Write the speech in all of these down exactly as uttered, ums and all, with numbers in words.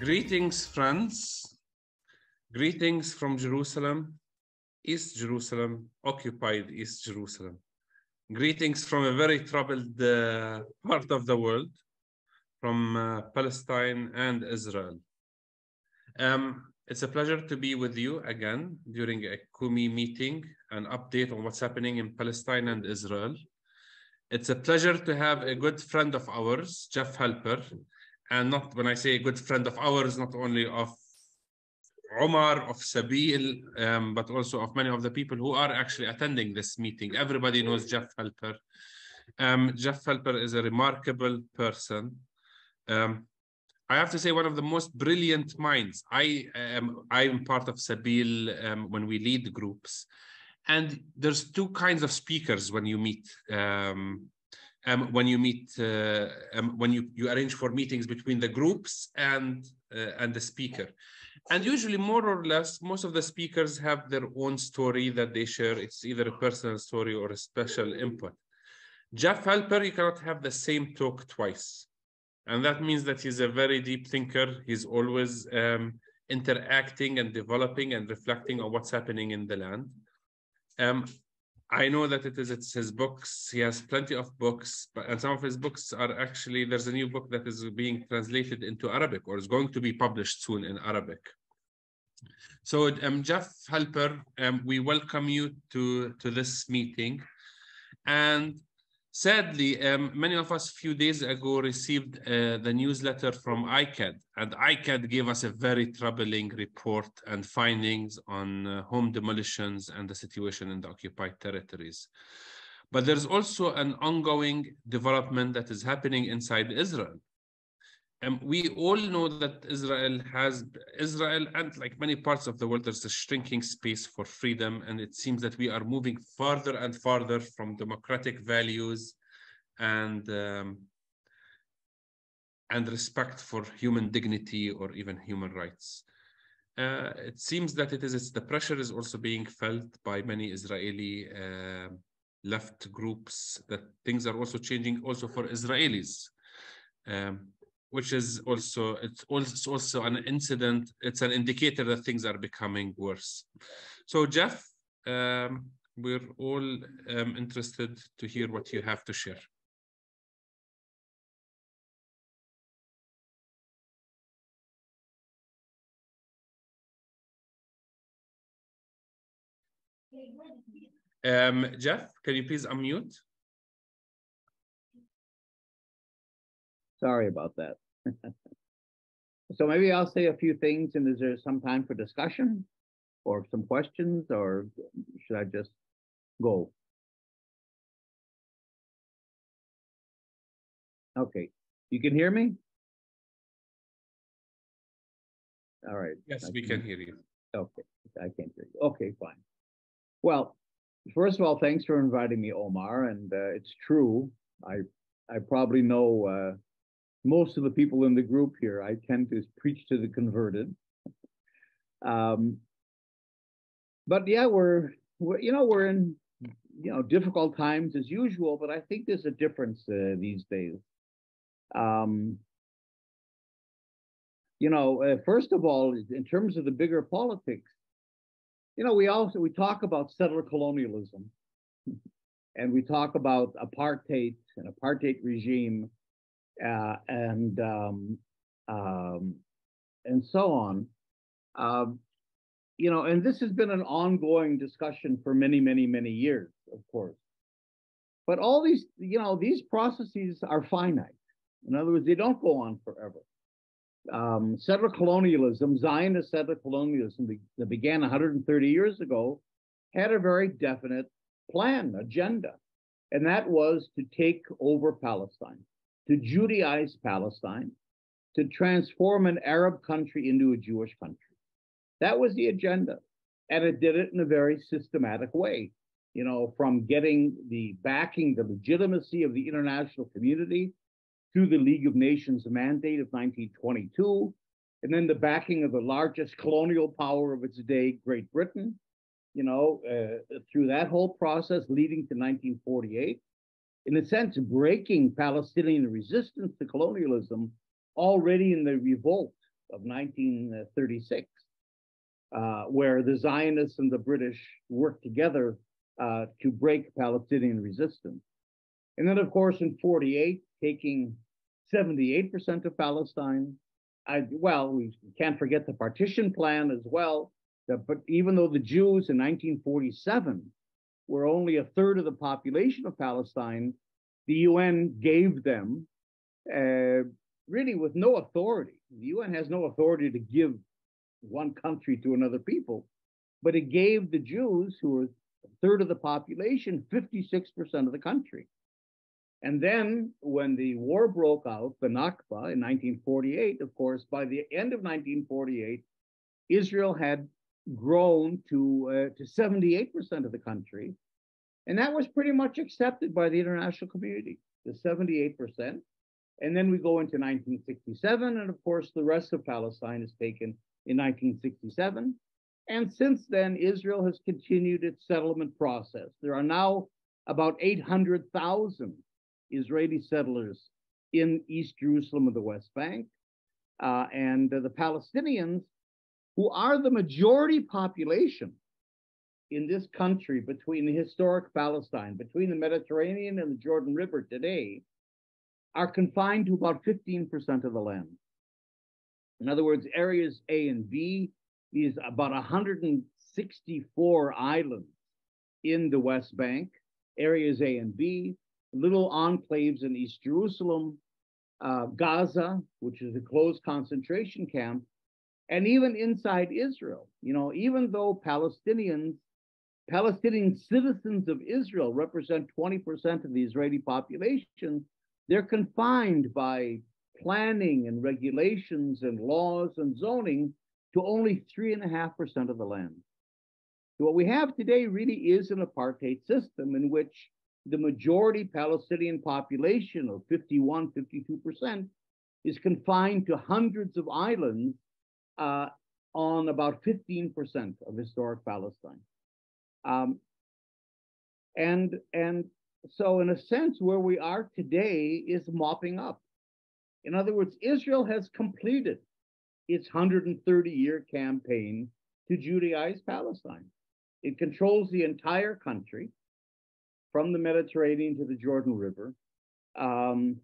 Greetings, friends. Greetings from Jerusalem, East Jerusalem, occupied East Jerusalem. Greetings from a very troubled uh, part of the world, from uh, Palestine and Israel. Um, it's a pleasure to be with you again during a Kumi meeting, an update on what's happening in Palestine and Israel. It's a pleasure to have a good friend of ours, Jeff Halper. And not when I say a good friend of ours, not only of Omar, of Sabeel, um, but also of many of the people who are actually attending this meeting. Everybody knows Jeff Halper. Um, Jeff Halper is a remarkable person. Um, I have to say, one of the most brilliant minds. I am I'm part of Sabeel um, when we lead groups. And there's two kinds of speakers when you meet. Um, Um, when you meet, uh, um, when you, you arrange for meetings between the groups and, uh, and the speaker. And usually, more or less, most of the speakers have their own story that they share. It's either a personal story or a special input. Jeff Halper, you cannot have the same talk twice. And that means that he's a very deep thinker. He's always um, interacting and developing and reflecting on what's happening in the land. Um, I know that it is it's his books. He has plenty of books, but, and some of his books are actually, there's a new book that is being translated into Arabic or is going to be published soon in Arabic. So um, Jeff Halper, um, we welcome you to, to this meeting. And sadly, um, many of us a few days ago received uh, the newsletter from I C A H D, and I C A H D gave us a very troubling report and findings on uh, home demolitions and the situation in the occupied territories. But there's also an ongoing development that is happening inside Israel. Um, we all know that Israel has, Israel and like many parts of the world, there's a shrinking space for freedom, and it seems that we are moving farther and farther from democratic values and, um, and respect for human dignity or even human rights. Uh, it seems that it is, it's, the pressure is also being felt by many Israeli uh, left groups, that things are also changing also for Israelis. Um, Which is also it's also an incident. It's an indicator that things are becoming worse. So Jeff, um, we're all um, interested to hear what you have to share. Um, Jeff, can you please unmute? Sorry about that. So maybe I'll say a few things, and is there some time for discussion or some questions, or should I just go? Okay, you can hear me? All right. Yes, I we can, can hear you. Okay, I can't hear you. Okay, fine. Well, first of all, thanks for inviting me, Omar, and uh, it's true. I, I probably know... Uh, most of the people in the group here. I tend to preach to the converted. Um, but yeah, we're, we're, you know, we're in, you know, difficult times as usual, but I think there's a difference uh, these days. Um, you know, uh, first of all, in terms of the bigger politics, you know, we also, we talk about settler colonialism and we talk about apartheid and apartheid regime. Uh, and um, um, and so on, uh, you know. And this has been an ongoing discussion for many, many, many years, of course. But all these, you know, these processes are finite. In other words, they don't go on forever. Um, settler colonialism, Zionist settler colonialism, that began one hundred thirty years ago, had a very definite plan, agenda, and that was to take over Palestine, to Judaize Palestine, to transform an Arab country into a Jewish country. That was the agenda. And it did it in a very systematic way, you know, from getting the backing, the legitimacy of the international community through the League of Nations mandate of nineteen twenty-two, and then the backing of the largest colonial power of its day, Great Britain, you know, uh, through that whole process leading to nineteen forty-eight. In a sense, breaking Palestinian resistance to colonialism already in the revolt of nineteen thirty-six, uh, where the Zionists and the British worked together uh, to break Palestinian resistance. And then, of course, in forty-eight, taking seventy-eight percent of Palestine. I, well, we can't forget the partition plan as well. That, but even though the Jews in nineteen forty-seven were only a third of the population of Palestine, the U N gave them uh, really with no authority. The U N has no authority to give one country to another people, but it gave the Jews, who were a third of the population, fifty-six percent of the country. And then when the war broke out, the Nakba in nineteen forty-eight, of course, by the end of nineteen forty-eight, Israel had grown to, uh, to seventy-eight percent of the country. And that was pretty much accepted by the international community, the seventy-eight percent. And then we go into nineteen sixty-seven, and of course, the rest of Palestine is taken in nineteen sixty-seven. And since then, Israel has continued its settlement process. There are now about eight hundred thousand Israeli settlers in East Jerusalem and the West Bank, uh, and uh, the Palestinians, who are the majority population in this country between the historic Palestine, between the Mediterranean and the Jordan River today, are confined to about fifteen percent of the land. In other words, areas A and B, these about one hundred sixty-four islands in the West Bank, areas A and B, little enclaves in East Jerusalem, uh, Gaza, which is a closed concentration camp, and even inside Israel. You know, even though Palestinians, Palestinian citizens of Israel represent twenty percent of the Israeli population, they're confined by planning and regulations and laws and zoning to only three and a half percent of the land. So what we have today really is an apartheid system in which the majority Palestinian population of fifty-one, fifty-two percent is confined to hundreds of islands uh, on about fifteen percent of historic Palestine. Um, and, and so in a sense, where we are today is mopping up. In other words, Israel has completed its one hundred thirty year campaign to Judaize Palestine. It controls the entire country, from the Mediterranean to the Jordan River. Um,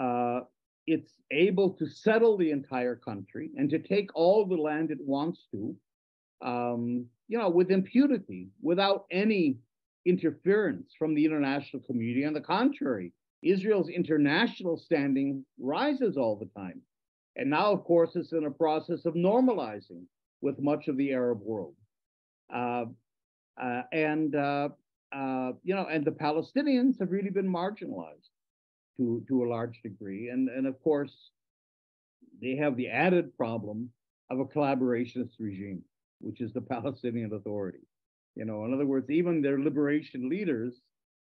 uh, it's able to settle the entire country and to take all the land it wants to, um, you know, with impunity, without any interference from the international community. On the contrary, Israel's international standing rises all the time. And now, of course, it's in a process of normalizing with much of the Arab world. Uh, uh, and... Uh, Uh, you know, and the Palestinians have really been marginalized to, to a large degree. And, and of course, they have the added problem of a collaborationist regime, which is the Palestinian Authority. You know, in other words, even their liberation leaders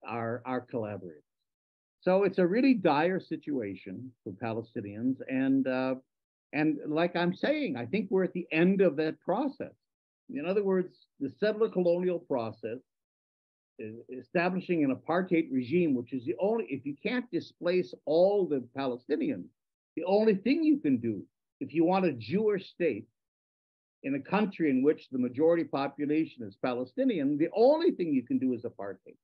are, are collaborators. So it's a really dire situation for Palestinians. And, uh, and like I'm saying, I think we're at the end of that process. In other words, the settler colonial process, establishing an apartheid regime, which is the only, if you can't displace all the Palestinians, the only thing you can do, if you want a Jewish state in a country in which the majority population is Palestinian, the only thing you can do is apartheid.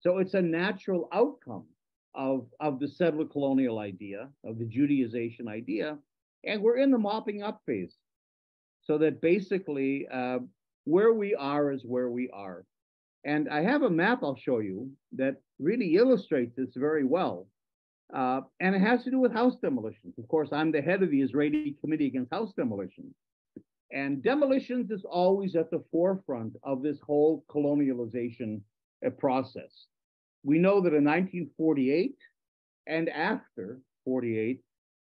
So it's a natural outcome of, of the settler colonial idea, of the Judaization idea, and we're in the mopping up phase. So that basically uh, where we are is where we are. And I have a map I'll show you that really illustrates this very well. Uh, and it has to do with house demolitions. Of course, I'm the head of the Israeli Committee Against House Demolitions. And demolitions is always at the forefront of this whole colonialization uh, process. We know that in nineteen forty-eight and after forty-eight,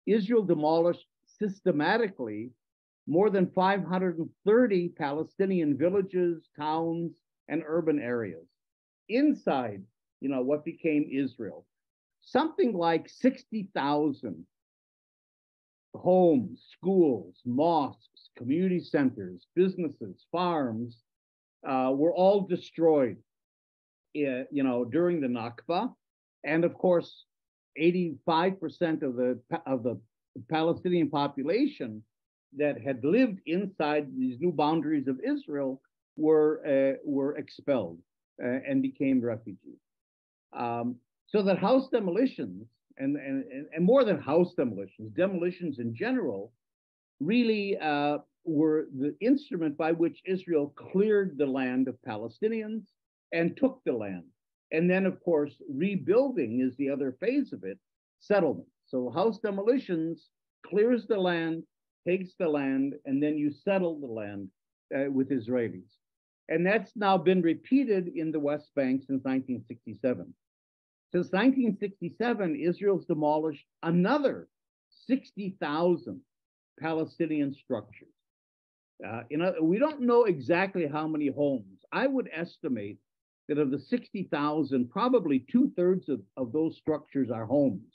Israel demolished systematically more than five hundred thirty Palestinian villages, towns, and urban areas inside, you know, what became Israel. Something like sixty thousand homes, schools, mosques, community centers, businesses, farms uh, were all destroyed, uh, you know, during the Nakba. And of course, eighty-five percent of the of the Palestinian population that had lived inside these new boundaries of Israel were, uh, were expelled uh, and became refugees. Um, so that house demolitions, and, and, and more than house demolitions, demolitions in general, really uh, were the instrument by which Israel cleared the land of Palestinians and took the land. And then, of course, rebuilding is the other phase of it, settlement. So house demolitions clears the land, takes the land, and then you settle the land uh, with Israelis. And that's now been repeated in the West Bank since nineteen sixty-seven. Since nineteen sixty-seven, Israel's demolished another sixty thousand Palestinian structures. Uh, in a, we don't know exactly how many homes. I would estimate that of the sixty thousand, probably two-thirds of, of those structures are homes.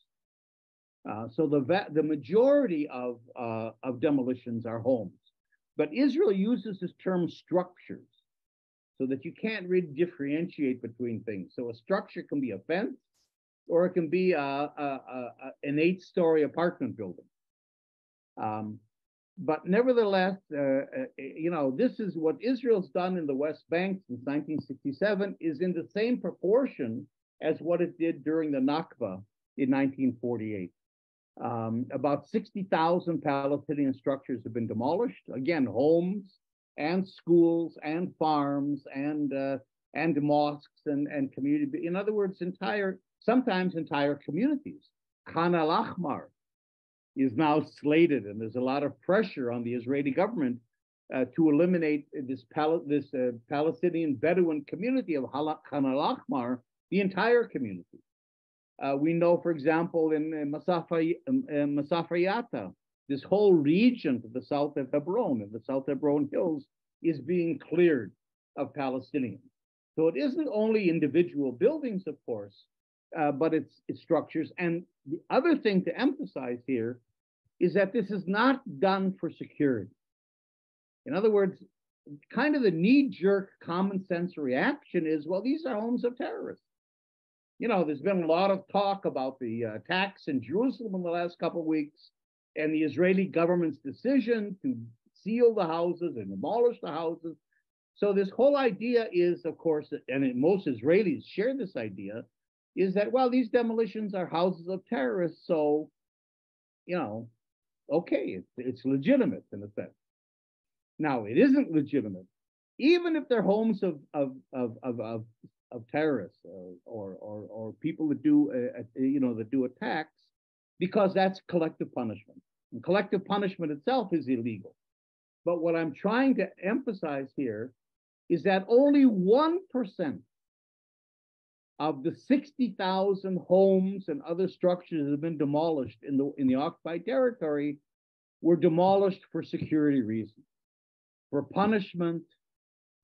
Uh, so the, va- the majority of, uh, of demolitions are homes. But Israel uses this term structures so that you can't really differentiate between things. So a structure can be a fence, or it can be a, a, a, an eight-story apartment building. Um, But nevertheless, uh, uh, you know, this is what Israel's done in the West Bank since nineteen sixty-seven is in the same proportion as what it did during the Nakba in nineteen forty-eight. Um, about sixty thousand Palestinian structures have been demolished. Again, homes and schools and farms and uh, and mosques and, and community. In other words, entire sometimes entire communities. Khan al Akhmar is now slated, and there's a lot of pressure on the Israeli government uh, to eliminate this, Pal- this uh, Palestinian Bedouin community of Khan al Akhmar, the entire community. Uh, we know, for example, in uh, Masafay- uh, Masafayata, this whole region to the south of Hebron, in the South Hebron Hills, is being cleared of Palestinians. So it isn't only individual buildings, of course, uh, but it's, it's structures. And the other thing to emphasize here is that this is not done for security. In other words, kind of the knee-jerk common sense reaction is, well, these are homes of terrorists. You know, there's been a lot of talk about the uh, attacks in Jerusalem in the last couple of weeks and the Israeli government's decision to seal the houses and demolish the houses. So this whole idea is, of course, and most Israelis share this idea, is that, well, these demolitions are houses of terrorists, so, you know, okay, it's, it's legitimate in a sense. Now, it isn't legitimate, even if they're homes of of of of, of, of terrorists or, or or or people that do uh, you know that do attacks, because that's collective punishment, and collective punishment itself is illegal. But what I'm trying to emphasize here is that only one percent of the sixty thousand homes and other structures that have been demolished in the in the occupied territory were demolished for security reasons, for punishment,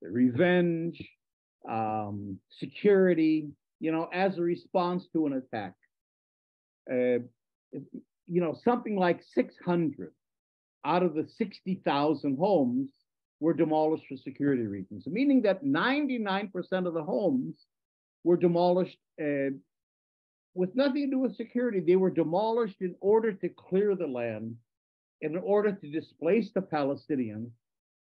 revenge, um, security, you know, as a response to an attack. Uh, you know, something like six hundred out of the sixty thousand homes were demolished for security reasons, meaning that ninety-nine percent of the homes were demolished uh, with nothing to do with security. They were demolished in order to clear the land, in order to displace the Palestinians,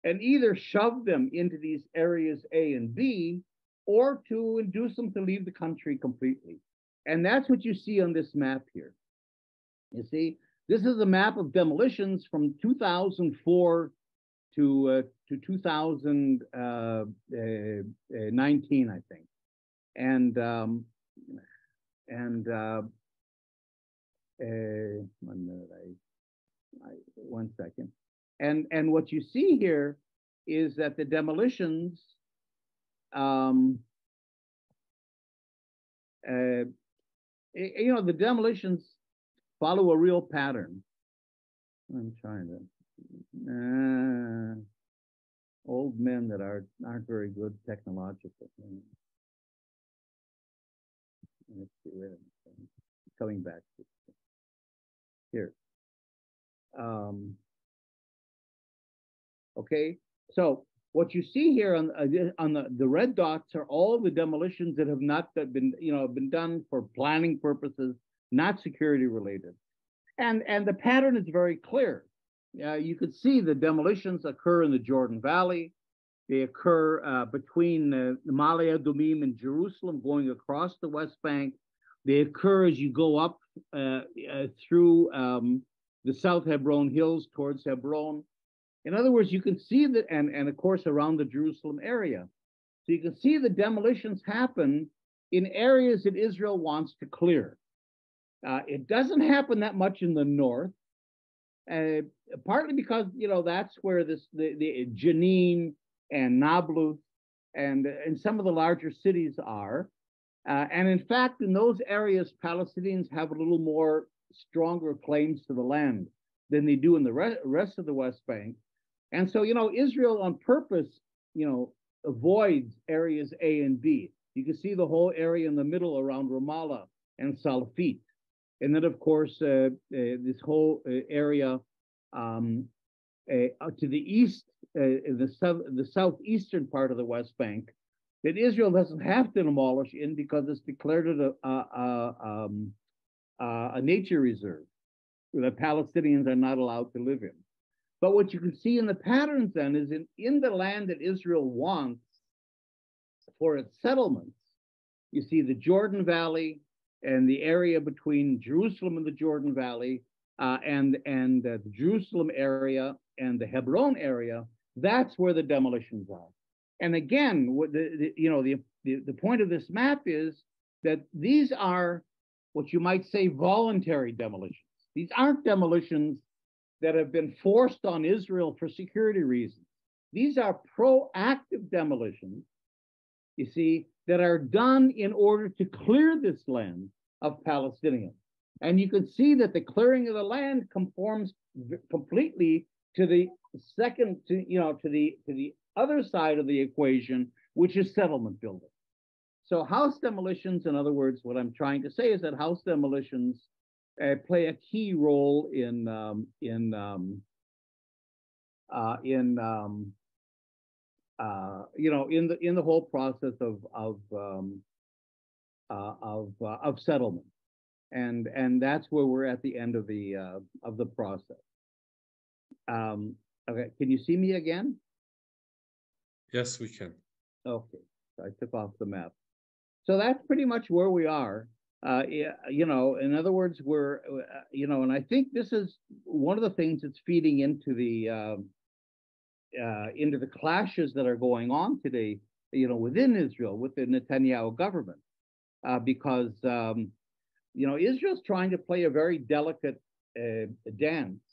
and either shove them into these areas A and B, or to induce them to leave the country completely. And that's what you see on this map here. You see, this is a map of demolitions from two thousand four to, uh, to two thousand nineteen, I think. And um, and uh, uh, one minute, I, I one second. And and what you see here is that the demolitions um, uh, you know the demolitions follow a real pattern. I'm trying to uh, old men that are aren't very good technologically. Let's see, wait a minute. Coming back here. Um, okay, so what you see here on on the, the red dots are all the demolitions that have not been you know been done for planning purposes, not security related, and and the pattern is very clear. uh, you can see the demolitions occur in the Jordan Valley. They occur uh, between uh, the Ma'ale Adumim and Jerusalem, going across the West Bank. They occur as you go up uh, uh, through um, the South Hebron Hills towards Hebron. In other words, you can see that, and, and of course, around the Jerusalem area. So you can see the demolitions happen in areas that Israel wants to clear. Uh, it doesn't happen that much in the north, uh, partly because, you know, that's where this the, the Jenin and Nablus and, and some of the larger cities are. Uh, and in fact, in those areas, Palestinians have a little more stronger claims to the land than they do in the re rest of the West Bank. And so, you know, Israel on purpose, you know, avoids areas A and B. You can see the whole area in the middle around Ramallah and Salafit. And then, of course, uh, uh, this whole uh, area um, uh, to the east, uh, the, sou the southeastern part of the West Bank, that Israel doesn't have to demolish in because it's declared a, a, a, um, a, a nature reserve that Palestinians are not allowed to live in. But what you can see in the patterns then is in, in the land that Israel wants for its settlements, you see the Jordan Valley, and the area between Jerusalem and the Jordan Valley uh, and, and uh, the Jerusalem area and the Hebron area, that's where the demolitions are. And again, what the, the, you know, the, the, the point of this map is that these are what you might say voluntary demolitions. These aren't demolitions that have been forced on Israel for security reasons. These are proactive demolitions, you see, that are done in order to clear this land of Palestinians. And you can see that the clearing of the land conforms completely to the second, to, you know, to the, to the other side of the equation, which is settlement building. So house demolitions, in other words, what I'm trying to say is that house demolitions uh, play a key role in, um, in, um, uh, in, um, Uh, you know, in the in the whole process of of um, uh, of uh, of settlement, and and that's where we're at the end of the uh, of the process. Um, okay, can you see me again? Yes, we can. Okay, so I took off the map. So that's pretty much where we are. Uh, you know, in other words, we're uh, you know, and I think this is one of the things that's feeding into the. Uh, Uh, into the clashes that are going on today, you know, within Israel, with the Netanyahu government, uh, because, um, you know, Israel's trying to play a very delicate uh, dance,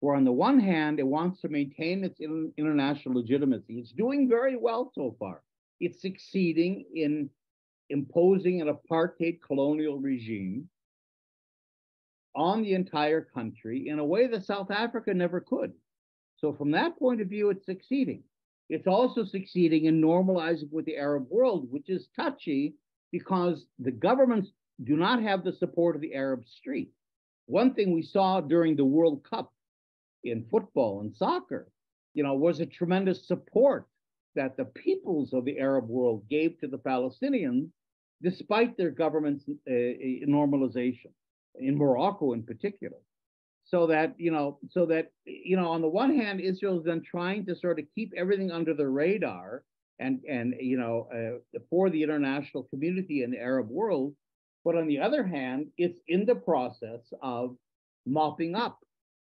where on the one hand, it wants to maintain its in international legitimacy. It's doing very well so far. It's succeeding in imposing an apartheid colonial regime on the entire country in a way that South Africa never could. So from that point of view, it's succeeding. It's also succeeding in normalizing with the Arab world, which is touchy because the governments do not have the support of the Arab street. One thing we saw during the World Cup in football and soccer, you know, was a tremendous support that the peoples of the Arab world gave to the Palestinians, despite their government's uh, normalization, in Morocco in particular. So that, you know, so that, you know, on the one hand, Israel's then trying to sort of keep everything under the radar and, and you know, uh, for the international community and the Arab world. But on the other hand, it's in the process of mopping up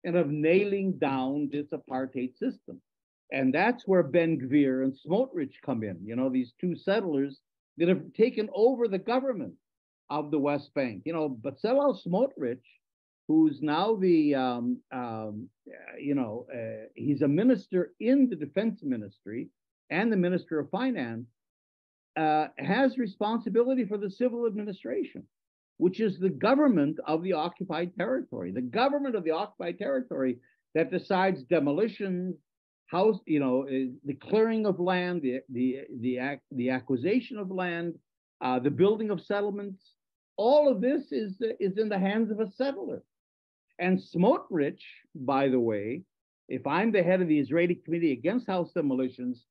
and of nailing down this apartheid system. And that's where Ben Gvir and Smotrich come in, you know, these two settlers that have taken over the government of the West Bank. You know, Bezalel Smotrich, who's now the, um, um, you know, uh, he's a minister in the defense ministry and the minister of finance, uh, has responsibility for the civil administration, which is the government of the occupied territory, the government of the occupied territory that decides demolitions, house, you know, uh, the clearing of land, the, the, the, ac the acquisition of land, uh, the building of settlements. All of this is, is in the hands of a settler. And Smotrich, by the way, if I'm the head of the Israeli Committee Against House Demolitions,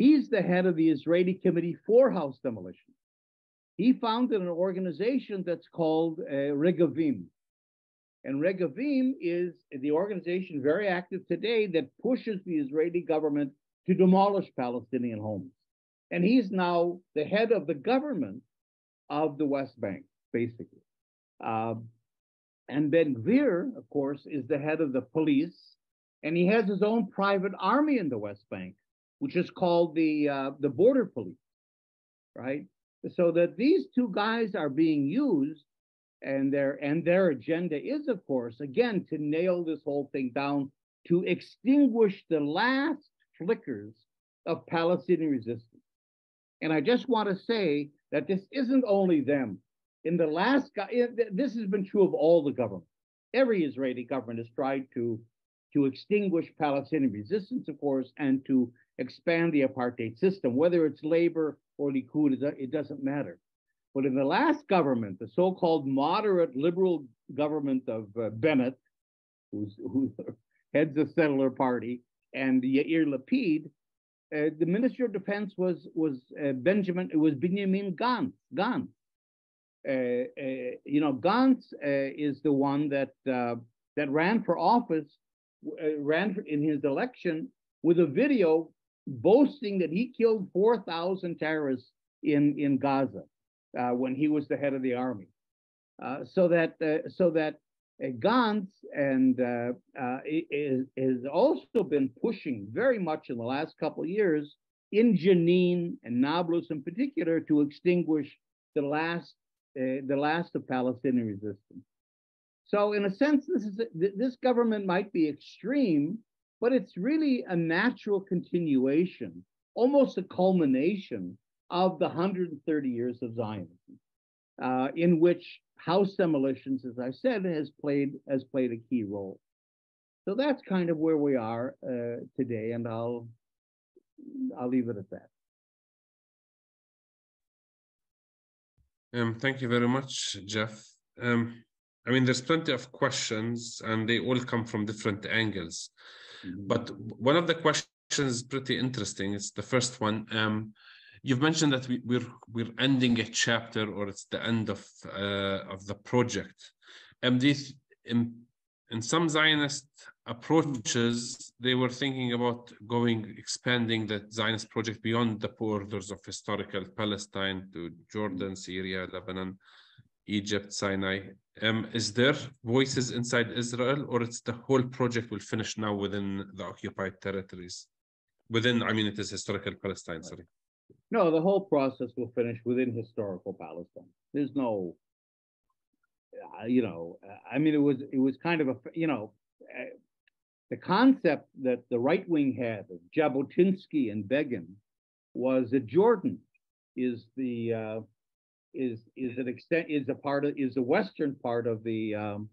he's the head of the Israeli Committee for House Demolitions. He founded an organization that's called uh, Regavim. And Regavim is the organization very active today that pushes the Israeli government to demolish Palestinian homes. And he's now the head of the government of the West Bank, basically. Uh, and Ben Gvir, of course, is the head of the police. And he has his own private army in the West Bank, which is called the, uh, the border police, right? So that these two guys are being used, and their, and their agenda is, of course, again, to nail this whole thing down, to extinguish the last flickers of Palestinian resistance. And I just want to say that this isn't only them. In the last, this has been true of all the governments. Every Israeli government has tried to, to extinguish Palestinian resistance, of course, and to expand the apartheid system, whether it's labor or Likud, it doesn't matter. But in the last government, the so-called moderate liberal government of uh, Bennett, who's, who heads the settler party, and Yair Lapid, uh, the Minister of Defense was was uh, Benjamin. It was Benjamin Gantz. Gantz. Uh, uh, you know, Gantz uh, is the one that uh, that ran for office, uh, ran for, in his election with a video boasting that he killed four thousand terrorists in in Gaza uh, when he was the head of the army. Uh, so that uh, so that. Uh, Gantz and uh, uh, is, is also been pushing very much in the last couple of years in Jenin and Nablus in particular to extinguish the last uh, the last of Palestinian resistance. So in a sense, this is a, this government might be extreme, but it's really a natural continuation, almost a culmination of the one hundred thirty years of Zionism, uh, in which house demolitions, as I said, has played has played a key role. So that's kind of where we are uh, today, and I'll I'll leave it at that. Um, thank you very much, Jeff. Um, I mean, there's plenty of questions, and they all come from different angles. Mm-hmm. But one of the questions is pretty interesting. It's the first one. Um, You've mentioned that we, we're we're ending a chapter, or it's the end of uh, of the project. And these, in, in some Zionist approaches, they were thinking about going expanding the Zionist project beyond the borders of historical Palestine to Jordan, Syria, Lebanon, Egypt, Sinai. Um, is there voices inside Israel, or it's the whole project will finish now within the occupied territories? Within, I mean, it is historical Palestine. Sorry. No, the whole process will finish within historical Palestine. There's no, uh, you know, uh, I mean, it was it was kind of a, you know, uh, the concept that the right wing had of Jabotinsky and Begin was that Jordan is the uh, is is an extent is a part of is the western part of the um,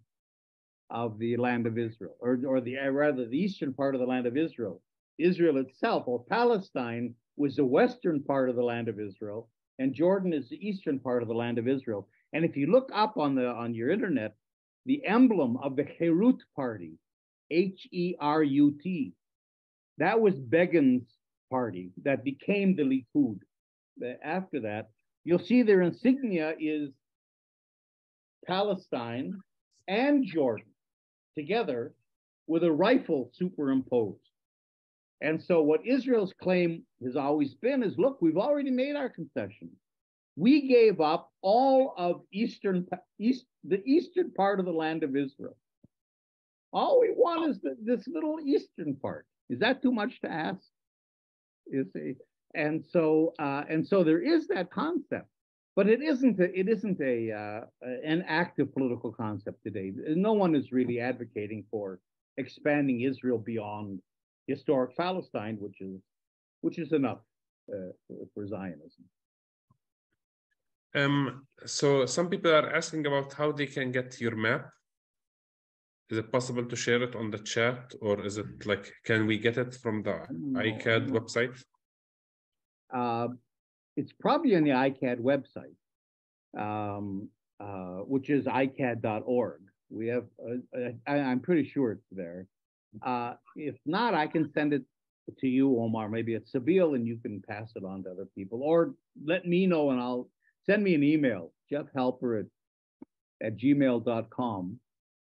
of the land of Israel, or or the uh, rather the eastern part of the land of Israel. Israel itself, or Palestine, was the western part of the land of Israel, and Jordan is the eastern part of the land of Israel. And if you look up on the on your internet, the emblem of the Herut party, H E R U T, that was Begin's party that became the Likud. After that, you'll see their insignia is Palestine and Jordan together with a rifle superimposed. And so what Israel's claim has always been is, look, we've already made our concession. We gave up all of eastern, east, the eastern part of the land of Israel. All we want is the, this little eastern part. Is that too much to ask? You see, and so uh, and so there is that concept, but it isn't a, it isn't a uh, an active political concept today. No one is really advocating for expanding Israel beyond historic Palestine, which is which is enough uh, for Zionism. Um, so some people are asking about how they can get your map. Is it possible to share it on the chat, or is it like, can we get it from the no, I C A H D no. website? Uh, it's probably on the I C A H D website, um, uh, which is I C A H D dot org. We have, uh, I, I'm pretty sure it's there. Uh, if not, I can send it to you, Omar, maybe at Sabeel, and you can pass it on to other people, or let me know, and I'll send me an email, Jeff Halper at, at gmail dot com,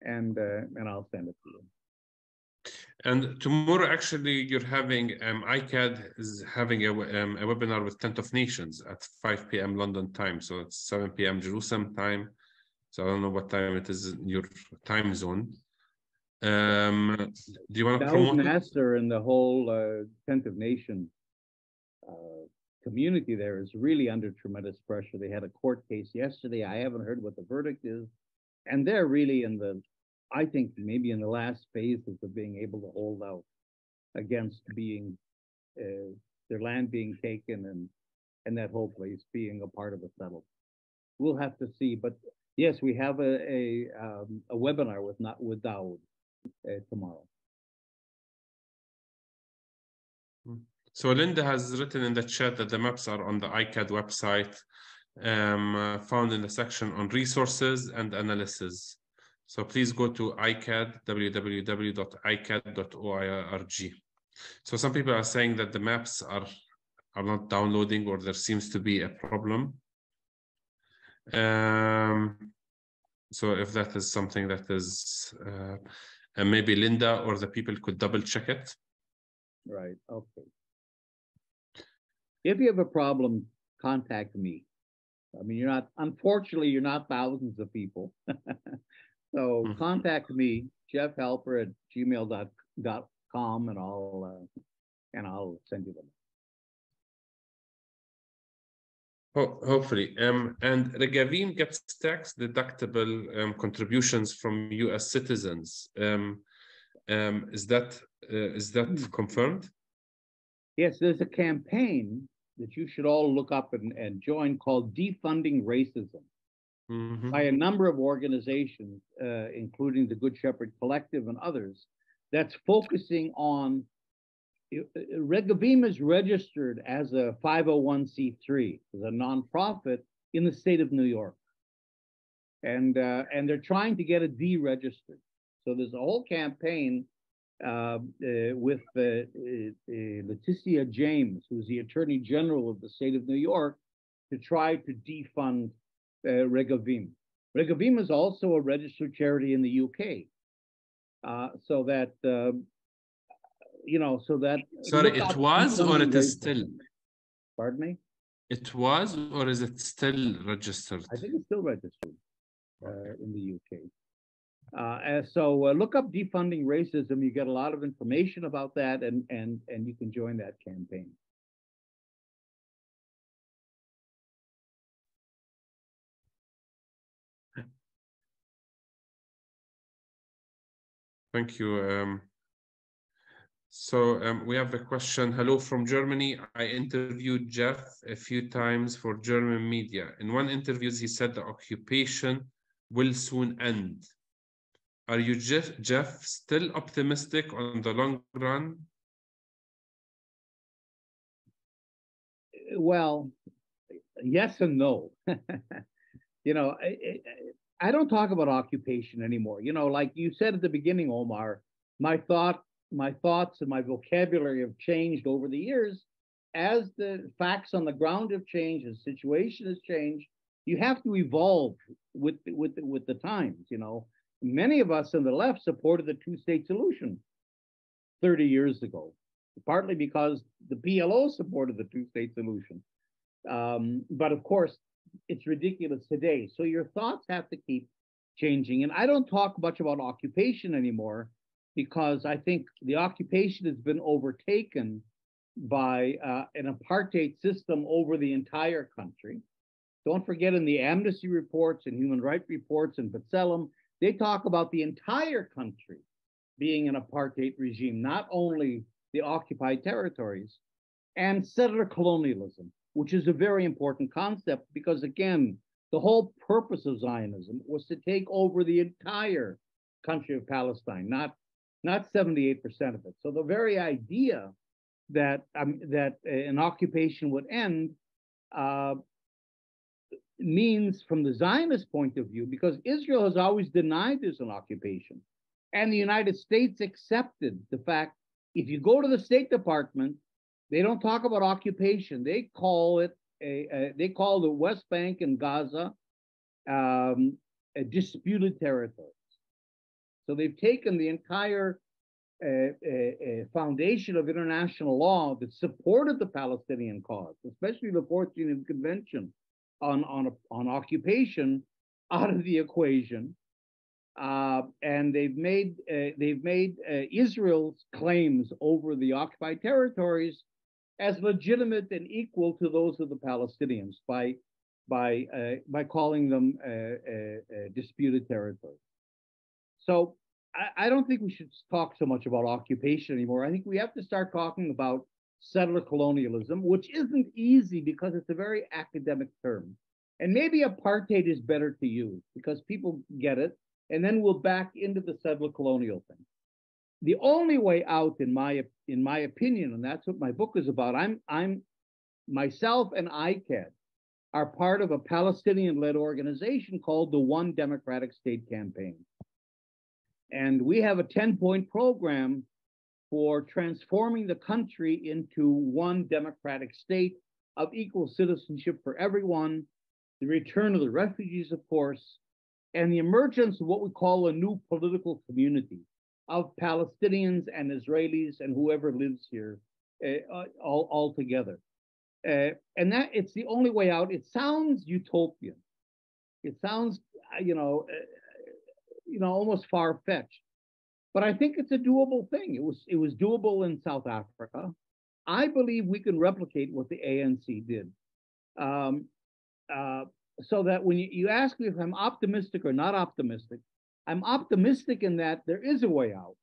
and uh, and I'll send it to you. And tomorrow, actually, you're having um, I C A H D is having a, um, a webinar with Tent of Nations at five p m London time, so it's seven p m Jerusalem time. So I don't know what time it is in your time zone. Um, do you want to promote Nasser and the whole uh, Tent of Nations uh, community there is really under tremendous pressure. They had a court case yesterday. I haven't heard what the verdict is, and they're really in the, I think maybe in the last phases of being able to hold out against being uh, their land being taken and and that whole place being a part of a settlement. We'll have to see, but yes, we have a a, um, a webinar with not with Daoud uh, tomorrow. So Linda has written in the chat that the maps are on the I C A H D website, um, uh, found in the section on resources and analysis. So please go to I C A H D, w w w dot I C A H D dot org. So some people are saying that the maps are, are not downloading, or there seems to be a problem. Um, so if that is something that is, uh, and maybe Linda or the people could double check it. Right, okay. If you have a problem, contact me. I mean, you're not, unfortunately, you're not thousands of people. So contact me, Jeff Halper at gmail dot com, and I'll uh, and I'll send you them. Oh, hopefully, um, and Regavim gets tax-deductible um, contributions from U S citizens. Um, um, is that uh, is that confirmed? Yes, there's a campaign that you should all look up and, and join called Defunding Racism. Mm-hmm. By a number of organizations, uh, including the Good Shepherd Collective and others, that's focusing on, Regavim is registered as a five oh one c three, as a nonprofit in the state of New York. And, uh, and they're trying to get it deregistered. So there's a whole campaign uh, uh, with uh, uh, Letitia James, who's the Attorney General of the state of New York, to try to defund Uh, Regavim. Regavim is also a registered charity in the U K, uh, so that uh, you know, so that. Sorry, it was or it is still. Pardon me. It was or is it still registered? I think it's still registered uh, in the U K. Uh, so uh, look up Defunding Racism. You get a lot of information about that, and and and you can join that campaign. Thank you. Um, so um, we have a question. Hello from Germany. I interviewed Jeff a few times for German media. In one interview, he said the occupation will soon end. Are you, Jeff, Jeff still optimistic on the long run? Well, yes and no. You know, I, I, I don't talk about occupation anymore. You know, like you said at the beginning, Omar, my thought, my thoughts and my vocabulary have changed over the years. As the facts on the ground have changed, the situation has changed, you have to evolve with, with, with the times, you know. Many of us on the left supported the two-state solution thirty years ago, partly because the P L O supported the two-state solution. Um, but of course, it's ridiculous today. So your thoughts have to keep changing. And I don't talk much about occupation anymore because I think the occupation has been overtaken by uh, an apartheid system over the entire country. Don't forget, in the amnesty reports and human rights reports and B'Tselem, they talk about the entire country being an apartheid regime, not only the occupied territories, and settler colonialism, which is a very important concept because, again, the whole purpose of Zionism was to take over the entire country of Palestine, not not seventy-eight percent of it. So the very idea that um, that an occupation would end uh, means, from the Zionist point of view, because Israel has always denied there's an occupation, and the United States accepted the fact. If you go to the State Department, they don't talk about occupation. They call it a, a they call the West Bank and Gaza um, a disputed territories. So they've taken the entire uh, uh, foundation of international law that supported the Palestinian cause, especially the Fourth Geneva Convention on, on, on occupation, out of the equation. Uh, and they've made uh, they've made uh, Israel's claims over the occupied territories as legitimate and equal to those of the Palestinians by by uh, by calling them uh, uh, uh, disputed territory. So I, I don't think we should talk so much about occupation anymore. I think we have to start talking about settler colonialism, which isn't easy because it's a very academic term, and maybe apartheid is better to use because people get it. And then we'll back into the settler colonial thing. The only way out, in my in my opinion, and that's what my book is about. I'm I'm myself and I C A H D are part of a Palestinian-led organization called the One Democratic State Campaign, and we have a ten-point program for transforming the country into one democratic state of equal citizenship for everyone, the return of the refugees, of course, and the emergence of what we call a new political community of Palestinians and Israelis and whoever lives here uh, all, all together. Uh, and that it's the only way out. It sounds utopian. It sounds, you know, uh, you know, almost far-fetched, but I think it's a doable thing. It was, it was doable in South Africa. I believe we can replicate what the A N C did. Um, uh, So that when you, you ask me if I'm optimistic or not optimistic, I'm optimistic in that there is a way out.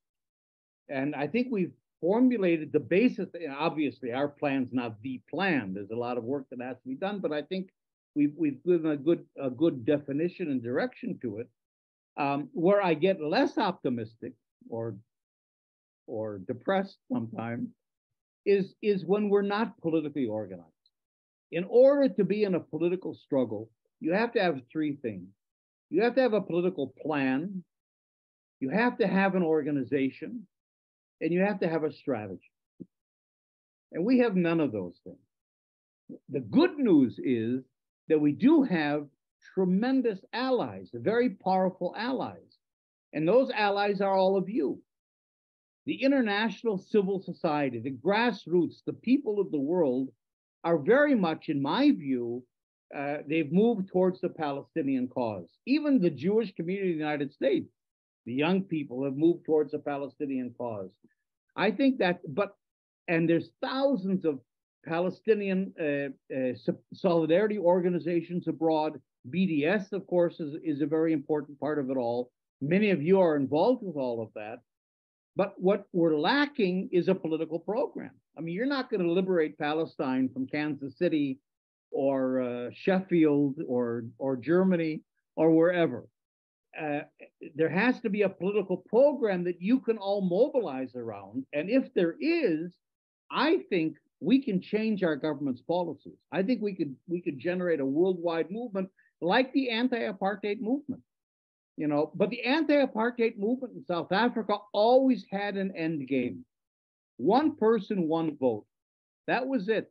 And I think we've formulated the basis. Obviously, our plan's not the plan. There's a lot of work that has to be done, but I think we've, we've given a good, a good definition and direction to it. Um, where I get less optimistic or, or depressed sometimes is, is when we're not politically organized. In order to be in a political struggle, you have to have three things. You have to have a political plan, you have to have an organization, and you have to have a strategy. And we have none of those things. The good news is that we do have tremendous allies, very powerful allies. And those allies are all of you. The international civil society, the grassroots, the people of the world are very much, in my view, Uh, they've moved towards the Palestinian cause. Even the Jewish community in the United States, the young people have moved towards the Palestinian cause. I think that, but, and there's thousands of Palestinian uh, uh, solidarity organizations abroad. B D S, of course, is, is a very important part of it all. Many of you are involved with all of that. But what we're lacking is a political program. I mean, you're not going to liberate Palestine from Kansas City or uh, Sheffield or, or Germany or wherever. Uh, there has to be a political program that you can all mobilize around. And if there is, I think we can change our government's policies. I think we could, we could generate a worldwide movement like the anti-apartheid movement. You know, but the anti-apartheid movement in South Africa always had an end game. One person, one vote. That was it.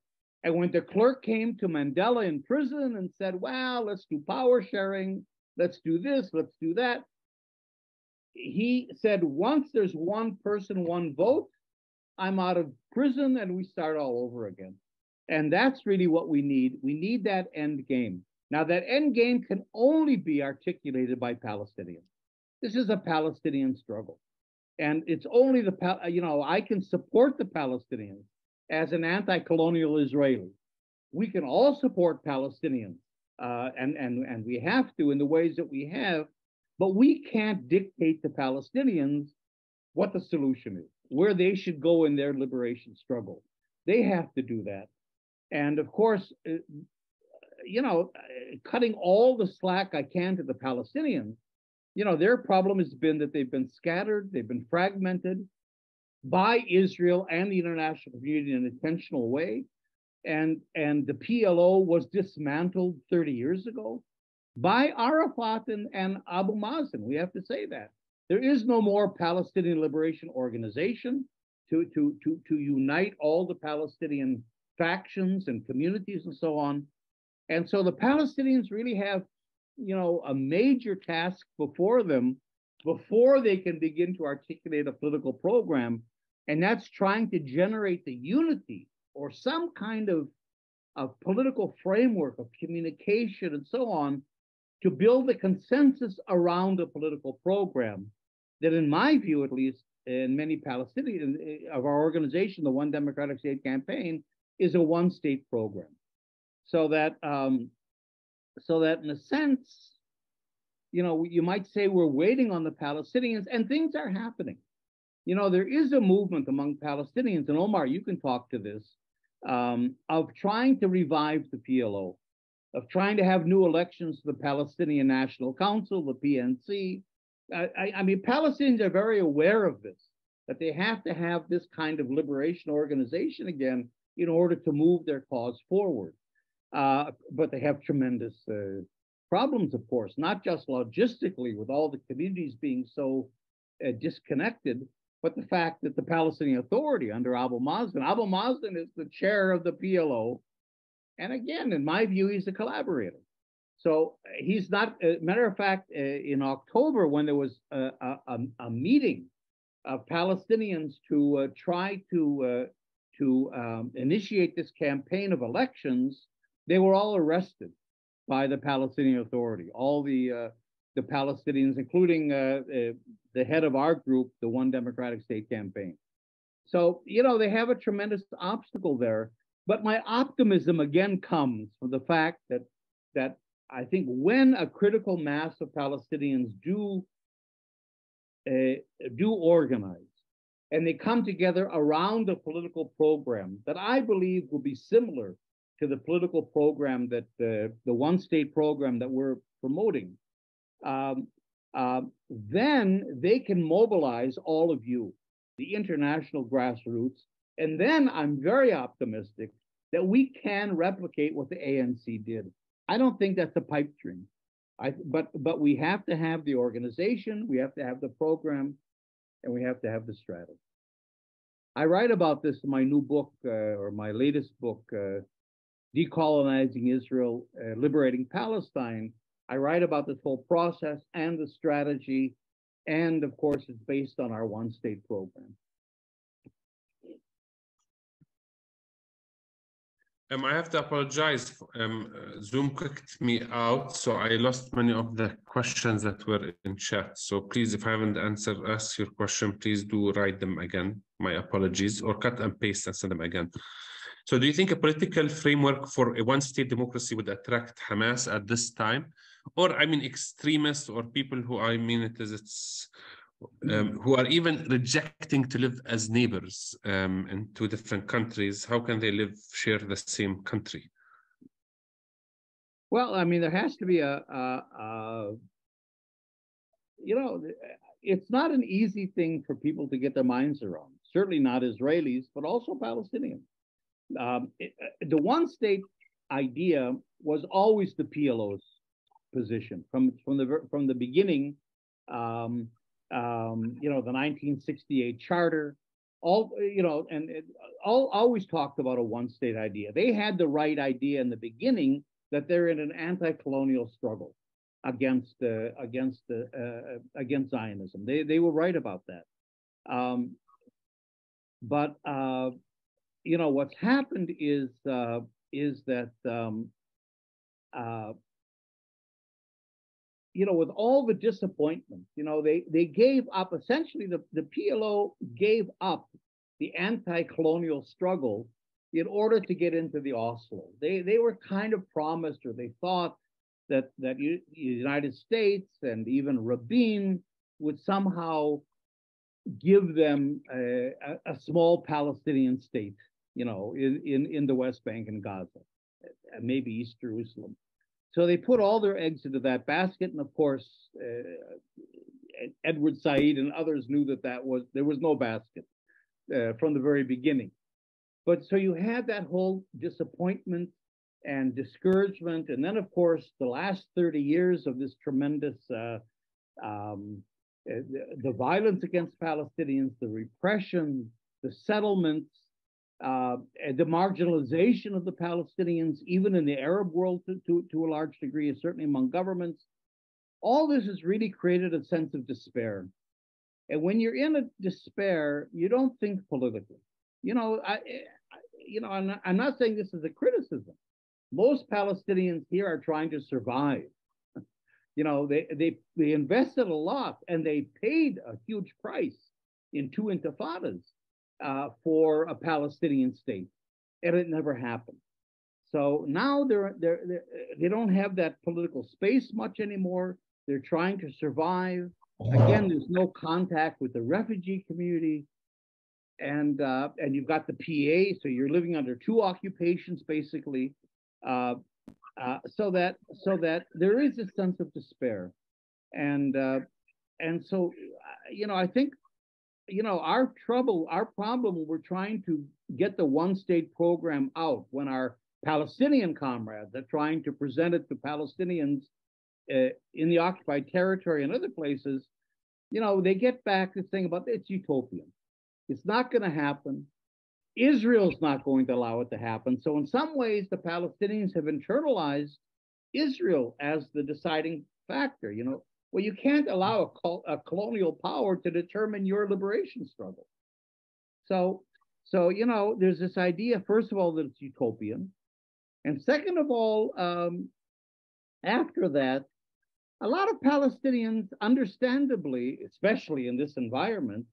And when the clerk came to Mandela in prison and said, well, let's do power sharing, let's do this, let's do that, he said, once there's one person, one vote, I'm out of prison and we start all over again. And that's really what we need. We need that end game. Now, that end game can only be articulated by Palestinians. This is a Palestinian struggle. And it's only the, you know, I can support the Palestinians as an anti-colonial Israeli. We can all support Palestinians, uh, and, and, and we have to in the ways that we have, but we can't dictate to Palestinians what the solution is, where they should go in their liberation struggle. They have to do that. And of course, you know, cutting all the slack I can to the Palestinians, you know, their problem has been that they've been scattered, they've been fragmented, by Israel and the international community in an intentional way. And, and the P L O was dismantled thirty years ago by Arafat and, and Abu Mazen. We have to say that. There is no more Palestinian Liberation Organization to, to, to, to unite all the Palestinian factions and communities and so on. And so the Palestinians really have, you know, a major task before them before they can begin to articulate a political program, and that's trying to generate the unity or some kind of, of political framework of communication and so on to build a consensus around a political program that, in my view at least, and many Palestinians of our organization, the One Democratic State Campaign, is a one-state program. So that, um, so that in a sense, you know, you might say we're waiting on the Palestinians, and things are happening. You know, there is a movement among Palestinians, and Omar, you can talk to this, um, of trying to revive the P L O, of trying to have new elections to the Palestinian National Council, the P N C. I, I mean, Palestinians are very aware of this, that they have to have this kind of liberation organization again in order to move their cause forward. Uh, but they have tremendous uh, problems, of course, not just logistically with all the communities being so uh, disconnected, but the fact that the Palestinian Authority under Abu Mazen, Abu Mazen is the chair of the P L O. And again, in my view, he's a collaborator. So he's not, uh, matter of fact, uh, in October, when there was a, a, a meeting of Palestinians to uh, try to, uh, to um, initiate this campaign of elections, they were all arrested by the Palestinian Authority. All the, uh, the Palestinians, including uh, uh, the head of our group, the One Democratic State Campaign. So, you know, they have a tremendous obstacle there. But my optimism again comes from the fact that, that I think when a critical mass of Palestinians do, uh, do organize and they come together around a political program that I believe will be similar to the political program that uh, the one state program that we're promoting, um, uh, then they can mobilize all of you, the international grassroots. And then I'm very optimistic that we can replicate what the A N C did. I don't think that's a pipe dream, I, but but we have to have the organization, we have to have the program, and we have to have the strategy. I write about this in my new book, uh, or my latest book, uh, Decolonizing Israel, uh, Liberating Palestine. I write about this whole process and the strategy, and of course, it's based on our one-state program. Um, I have to apologize. Um, Zoom kicked me out, so I lost many of the questions that were in chat. So please, if I haven't answered, ask your question, please do write them again. My apologies, or cut and paste and send them again. So do you think a political framework for a one-state democracy would attract Hamas at this time? Or, I mean, extremists or people who, I mean, it is, it's... Um, who are even rejecting to live as neighbors um, in two different countries? How can they live, share the same country? Well, I mean, there has to be a, a, a, you know, it's not an easy thing for people to get their minds around, certainly not Israelis, but also Palestinians. Um, it, the one state idea was always the P L O's position from, from, the, from the beginning. Um, Um, you know, the nineteen sixty-eight charter, all, you know, and it, all always talked about a one state idea. They had the right idea in the beginning that they're in an anti-colonial struggle against, uh, against, uh, uh, against Zionism. They, they were right about that. Um, but, uh, you know, what's happened is, uh, is that, um, uh, you know, with all the disappointment, you know, they, they gave up, essentially the, the P L O gave up the anti-colonial struggle in order to get into the Oslo. They, they were kind of promised, or they thought that, that the United States and even Rabin would somehow give them a, a, a small Palestinian state, you know, in, in, in the West Bank and Gaza, maybe East Jerusalem. So they put all their eggs into that basket, and of course, uh, Edward Said and others knew that that was there was no basket uh, from the very beginning. But so you had that whole disappointment and discouragement, and then of course the last thirty years of this tremendous uh, um, the violence against Palestinians, the repression, the settlements. Uh, the marginalization of the Palestinians, even in the Arab world to, to, to a large degree, certainly among governments. all this has really created a sense of despair. And when you're in a despair, you don't think politically. You know, I, I you know, I'm not, I'm not saying this is a criticism. Most Palestinians here are trying to survive. You know, they, they, they invested a lot and they paid a huge price in two intifadas uh, for a Palestinian state, and it never happened. So now they're, they're, they're, they don't have that political space much anymore. They're trying to survive. Again, there's no contact with the refugee community. And, uh, and you've got the P A, so you're living under two occupations, basically. Uh, Uh, so that so that there is a sense of despair, and uh, and so you know I think you know our trouble our problem when we're trying to get the one state program out, when our Palestinian comrades are trying to present it to Palestinians uh, in the occupied territory and other places, you know they get back this thing about it's utopian, it's not going to happen. Israel's not going to allow it to happen. So in some ways, the Palestinians have internalized Israel as the deciding factor. You know, well, you can't allow a, col a colonial power to determine your liberation struggle. So, so you know, there's this idea, first of all, that it's utopian, and second of all, um, after that, a lot of Palestinians, understandably, especially in this environment,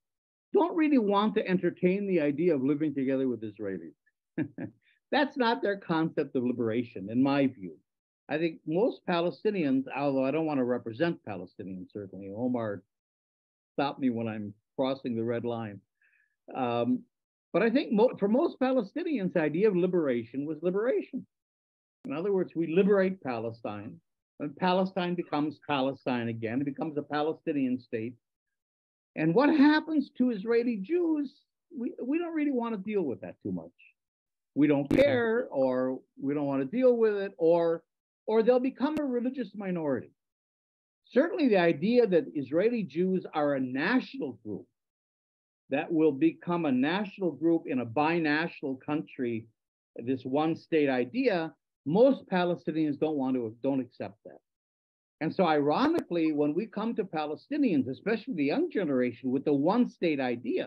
don't really want to entertain the idea of living together with Israelis. That's not their concept of liberation, in my view. I think most Palestinians, although I don't want to represent Palestinians, certainly, Omar stopped me when I'm crossing the red line. Um, but I think mo for most Palestinians, the idea of liberation was liberation. In other words, we liberate Palestine, and Palestine becomes Palestine again. It becomes a Palestinian state. And what happens to Israeli Jews, we, we don't really want to deal with that too much. We don't care, or we don't want to deal with it, or, or they'll become a religious minority. Certainly the idea that Israeli Jews are a national group that will become a national group in a binational country, this one state idea, most Palestinians don't want to, don't accept that. And so ironically, when we come to Palestinians, especially the young generation, with the one state idea,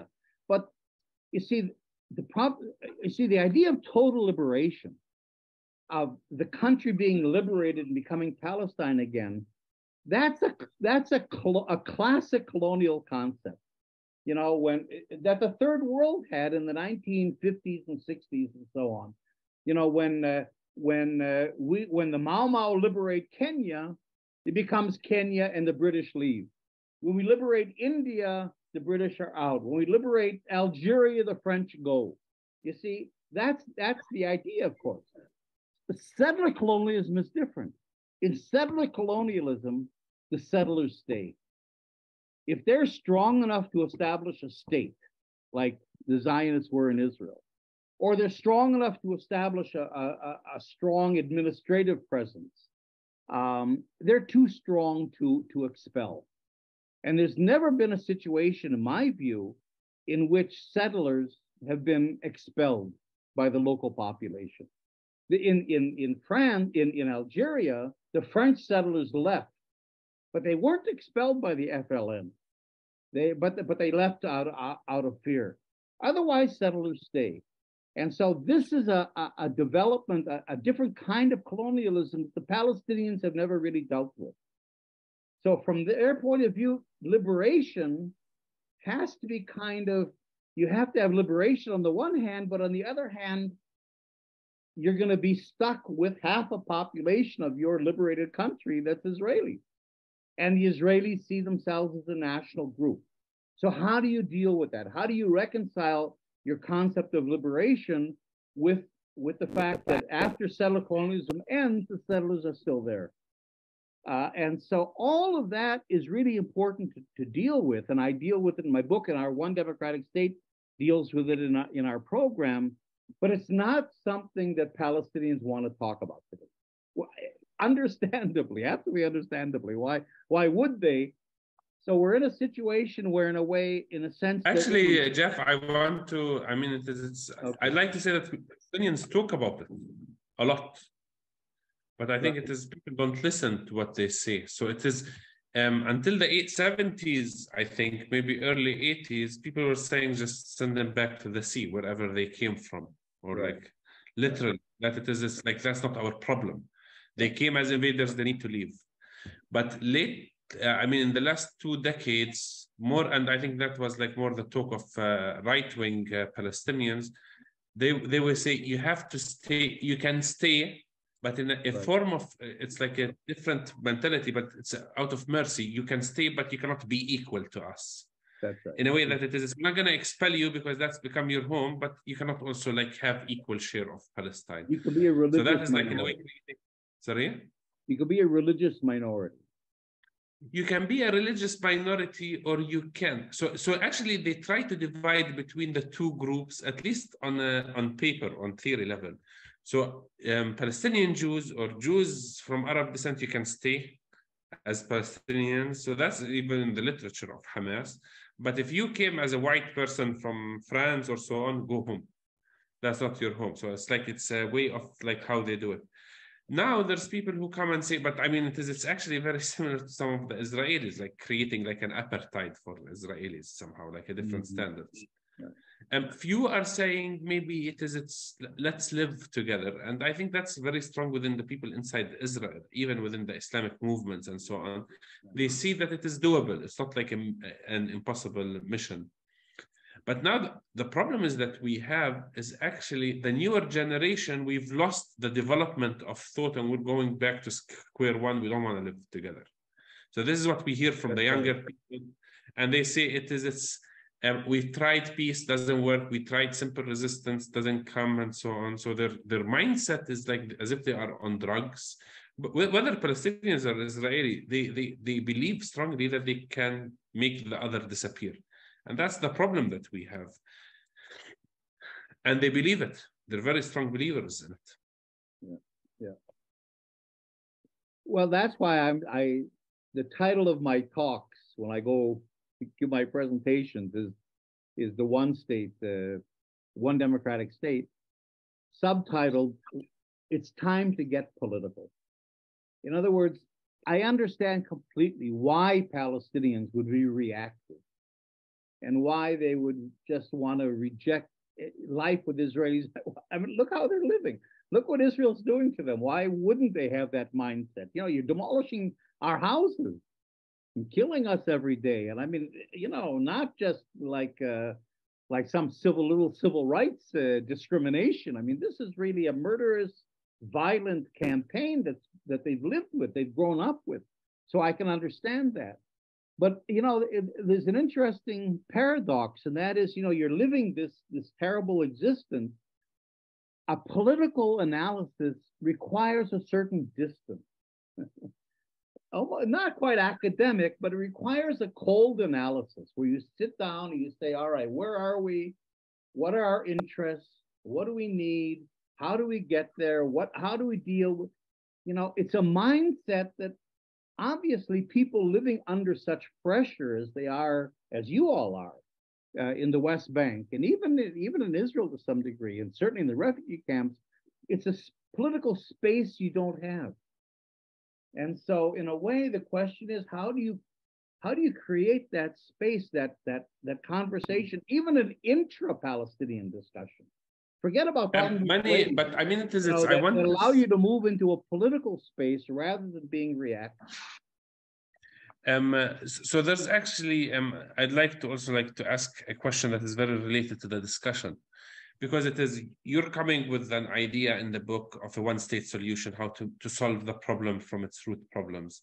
but you see, the prob you see the idea of total liberation, of the country being liberated and becoming Palestine again, that's a, that's a, cl a classic colonial concept, you know, when, that the Third World had in the nineteen fifties and sixties and so on. You know, when, uh, when, uh, we, when the Mau Mau liberate Kenya, it becomes Kenya and the British leave. When we liberate India, the British are out. When we liberate Algeria, the French go. You see, that's, that's the idea, of course. But settler colonialism is different. In settler colonialism, the settlers stay. If they're strong enough to establish a state, like the Zionists were in Israel, or they're strong enough to establish a, a, a strong administrative presence, Um, they're too strong to, to expel. And there's never been a situation, in my view, in which settlers have been expelled by the local population. In, in, in France, in, in Algeria, the French settlers left, but they weren't expelled by the F L N. They, but, but they left out, out of fear. Otherwise, settlers stay. And so this is a, a, a development, a, a different kind of colonialism that the Palestinians have never really dealt with. So from their point of view, liberation has to be kind of, you have to have liberation on the one hand, but on the other hand, you're going to be stuck with half a population of your liberated country that's Israeli. And the Israelis see themselves as a national group. So how do you deal with that? How do you reconcile your concept of liberation with, with the fact that after settler colonialism ends, the settlers are still there? Uh, and so all of that is really important to, to deal with, and I deal with it in my book, and our One Democratic State deals with it in our, in our program, but it's not something that Palestinians want to talk about today. Well, understandably, absolutely understandably, why, why would they? So we're in a situation where, in a way, in a sense, actually, that... uh, Jeff, I want to. I mean, it is, it's. Okay. I'd like to say that Palestinians talk about it a lot, but I think right. It is people don't listen to what they say. So it is. Um, until the eight seventies, I think, maybe early eighties, people were saying just send them back to the sea, wherever they came from, or right. like literally that it is this, like that's not our problem. They came as invaders; they need to leave. But late, uh, I mean, in the last two decades, more, and I think that was like more the talk of uh, right-wing uh, Palestinians. They they will say you have to stay, you can stay. But in a, a right. form of, it's like a different mentality, but it's out of mercy. You can stay, but you cannot be equal to us. That's right. In a way that it is, we're not going to expel you because that's become your home, but you cannot also like have equal share of Palestine. You could be a religious minority. So that is like minority. In a way, sorry? You could be a religious minority. You can be a religious minority or you can. So so actually they try to divide between the two groups, at least on a, on paper, on theory level. So um, Palestinian Jews or Jews from Arab descent, you can stay as Palestinians. So that's even in the literature of Hamas. But if you came as a white person from France or so on, go home. That's not your home. So it's like it's a way of like how they do it. Now there's people who come and say, but I mean, it is, it's actually very similar to some of the Israelis, like creating like an apartheid for Israelis somehow, like a different mm-hmm. standards. Yeah. Um, few are saying maybe it is it's let's live together, and I think that's very strong within the people inside Israel, even within the Islamic movements and so on. They see that it is doable. It's not like a, an impossible mission. But now the problem is that we have is actually the newer generation. We've lost the development of thought, and we're going back to square one. We don't want to live together. So this is what we hear from that's the younger right. people, and they say it is it's. Um, we tried peace, doesn't work. We tried simple resistance, doesn't come, and so on. So their their mindset is like as if they are on drugs. But whether Palestinians or Israeli, they they they believe strongly that they can make the other disappear, and that's the problem that we have. And they believe it. They're very strong believers in it. Yeah, yeah. Well, that's why I'm I. The title of my talks when I go. Give my presentations is is the one state, the uh, one democratic state, subtitled "It's Time to Get Political." In other words, I understand completely why Palestinians would be reactive and why they would just want to reject life with Israelis. I mean, look how they're living. Look what Israel's doing to them. Why wouldn't they have that mindset? You know, you're demolishing our houses. And killing us every day, and I mean, you know, not just like uh, like some civil little civil rights uh, discrimination. I mean, this is really a murderous, violent campaign that that they've lived with, they've grown up with. So I can understand that, but you know, it, there's an interesting paradox, and that is, you know, you're living this this terrible existence. A political analysis requires a certain distance. Not quite academic, but it requires a cold analysis where you sit down and you say, all right, where are we? What are our interests? What do we need? How do we get there? What? How do we deal with? You know, it's a mindset that obviously people living under such pressure as they are, as you all are, uh, in the West Bank, and even, even in Israel to some degree, and certainly in the refugee camps, it's a political space you don't have. And so, in a way, the question is, how do you, how do you create that space, that that that conversation, even an intra-Palestinian discussion? Forget about that. Um, many, but I mean, it is. You know, it's, I want to allow you to move into a political space rather than being reactive. Um, uh, so there's actually, um, I'd like to also like to ask a question that is very related to the discussion. Because it is, you're coming with an idea in the book of a one-state solution, how to, to solve the problem from its root problems.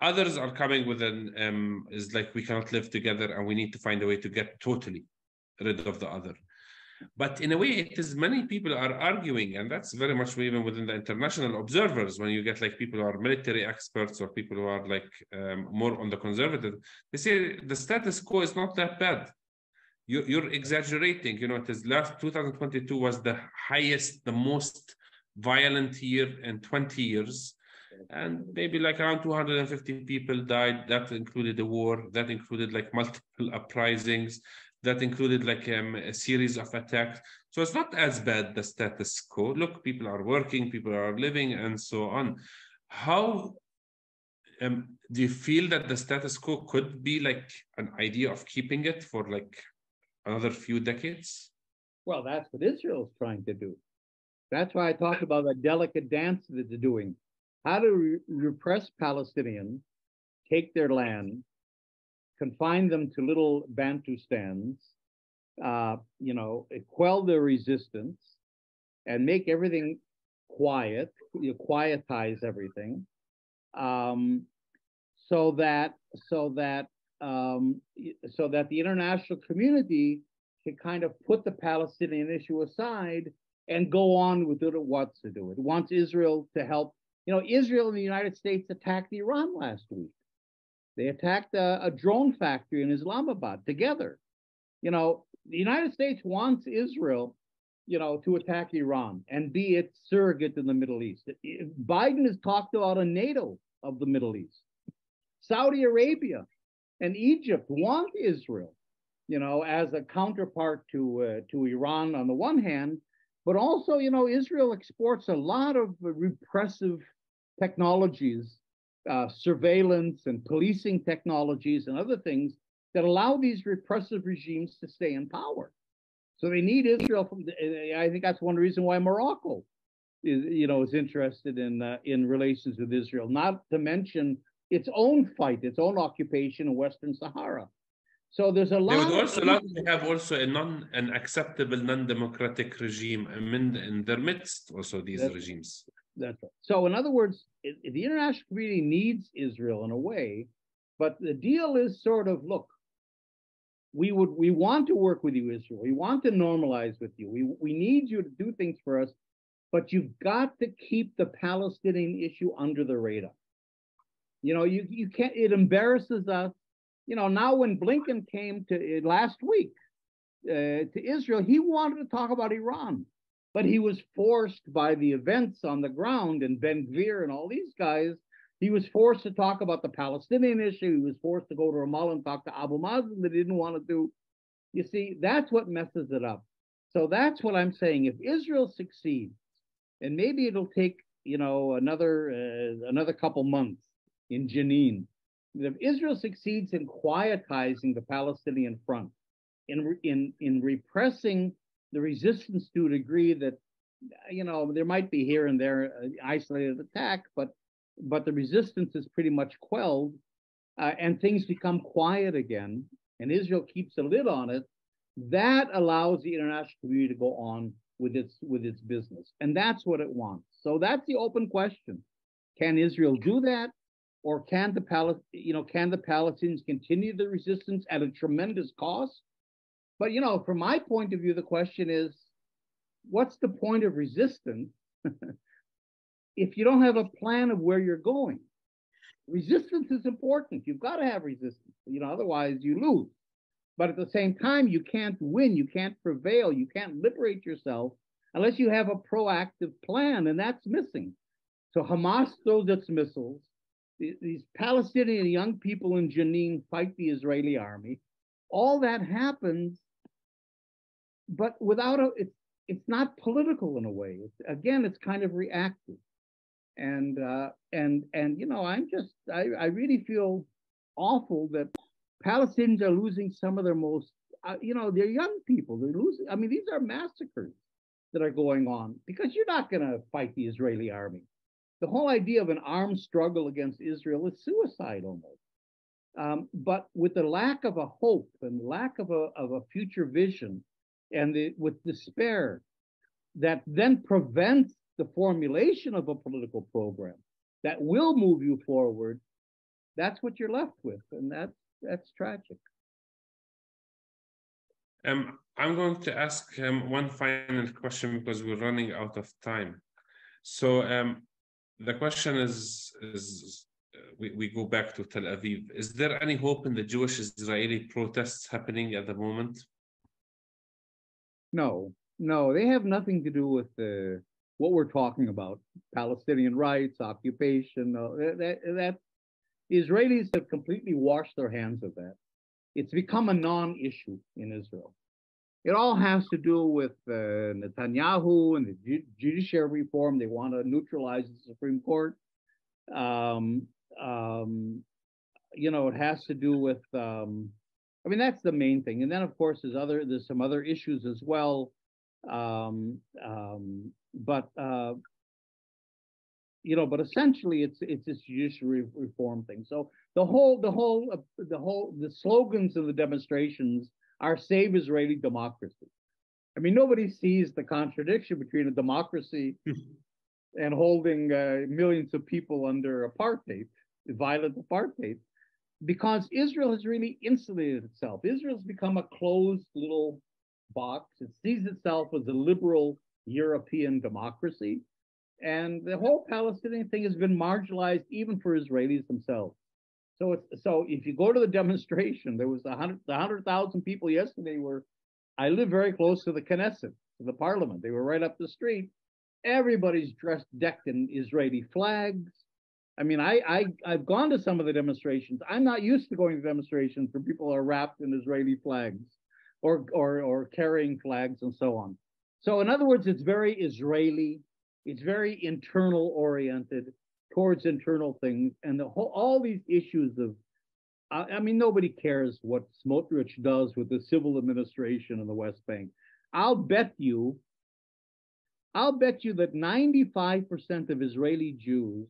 Others are coming with an, um, is like, we cannot live together and we need to find a way to get totally rid of the other. But in a way, it is many people are arguing, and that's very much even within the international observers, when you get like people who are military experts or people who are like um, more on the conservative, they say the status quo is not that bad. You're, you're exaggerating, you know, it is last two thousand twenty-two was the highest, the most violent year in twenty years. And maybe like around two hundred fifty people died. That included a war, that included like multiple uprisings, that included like um, a series of attacks. So it's not as bad, the status quo. Look, people are working, people are living, and so on. How um, do you feel that the status quo could be like an idea of keeping it for like another few decades? Well, that's what Israel's trying to do. That's why I talk about the delicate dance that they're doing. How to re repress Palestinians, take their land, confine them to little Bantustans, uh, you know, quell their resistance, and make everything quiet, you quietize everything, um, so that so that um, so that the international community can kind of put the Palestinian issue aside and go on with what it wants to do. It wants Israel to help. You know, Israel and the United States attacked Iran last week. They attacked a, a drone factory in Islamabad together. You know, the United States wants Israel, you know, to attack Iran and be its surrogate in the Middle East. Biden has talked about a NATO of the Middle East. Saudi Arabia and Egypt want Israel, you know, as a counterpart to, uh, to Iran on the one hand, but also, you know, Israel exports a lot of repressive technologies, uh, surveillance and policing technologies and other things that allow these repressive regimes to stay in power. So they need Israel. From the, I think that's one reason why Morocco is, you know, is interested in, uh, in relations with Israel, not to mention its own fight, its own occupation in Western Sahara. So there's a lot. They would also love to have also a non, an acceptable non-democratic regime in their midst. Also these that's, regimes. That's right. So in other words, it, the international community needs Israel in a way, but the deal is sort of, look, we would we want to work with you, Israel. We want to normalize with you. We we need you to do things for us, but you've got to keep the Palestinian issue under the radar. You know, you you can't. It embarrasses us. You know, now when Blinken came to uh, last week uh, to Israel, he wanted to talk about Iran, but he was forced by the events on the ground and Ben Gvir and all these guys. He was forced to talk about the Palestinian issue. He was forced to go to Ramallah and talk to Abu Mazen that he didn't want to do. You see, that's what messes it up. So that's what I'm saying. If Israel succeeds, and maybe it'll take, you know, another uh, another couple months in Jenin, if Israel succeeds in quietizing the Palestinian front, in in in repressing the resistance to a degree that, you know, there might be here and there an isolated attack, but but the resistance is pretty much quelled, uh, and things become quiet again, and Israel keeps a lid on it, that allows the international community to go on with its with its business, and that's what it wants. So that's the open question: can Israel do that? Or can the Pal you know can the Palestinians continue the resistance at a tremendous cost? But you know, from my point of view, the question is, what's the point of resistance if you don't have a plan of where you're going? Resistance is important. You've got to have resistance. You know, otherwise you lose. But at the same time, you can't win. You can't prevail. You can't liberate yourself unless you have a proactive plan, and that's missing. So Hamas throws its missiles. These Palestinian young people in Jenin fight the Israeli army. All that happens, but without a, it's it's not political in a way. It's, again, it's kind of reactive, and uh, and and you know, I'm just I I really feel awful that Palestinians are losing some of their most uh, you know they're young people. They're losing. I mean, these are massacres that are going on because you're not going to fight the Israeli army. The whole idea of an armed struggle against Israel is suicide almost. Um, but with the lack of a hope and lack of a, of a future vision, and the, with despair, that then prevents the formulation of a political program that will move you forward, that's what you're left with. And that, that's tragic. Um, I'm going to ask um, one final question because we're running out of time. So, um, the question is, is uh, we, we go back to Tel Aviv. Is there any hope in the Jewish-Israeli protests happening at the moment? No, no, they have nothing to do with uh, what we're talking about, Palestinian rights, occupation. Uh, that, that, the Israelis have completely washed their hands of that. It's become a non-issue in Israel. It all has to do with uh, Netanyahu and the ju judiciary reform. They want to neutralize the Supreme Court. Um, um, you know, it has to do with, um, I mean, that's the main thing. And then, of course, there's other, there's some other issues as well. Um, um, but, uh, you know, but essentially it's, it's this judiciary reform thing. So the whole, the whole, uh, the whole, the slogans of the demonstrations are save Israeli democracy. I mean, nobody sees the contradiction between a democracy and holding uh, millions of people under apartheid, violent apartheid, because Israel has really insulated itself. Israel's become a closed little box. It sees itself as a liberal European democracy. And the whole Palestinian thing has been marginalized even for Israelis themselves. So, it's, so if you go to the demonstration, there was one hundred thousand people yesterday were, I live very close to the Knesset, to the parliament. They were right up the street. Everybody's dressed, decked in Israeli flags. I mean, I, I, I've gone to some of the demonstrations. I'm not used to going to demonstrations where people are wrapped in Israeli flags or, or, or carrying flags and so on. So in other words, it's very Israeli. It's very internal oriented towards internal things. And the whole, all these issues of, I mean, nobody cares what Smotrich does with the civil administration in the West Bank. I'll bet you, I'll bet you that ninety-five percent of Israeli Jews,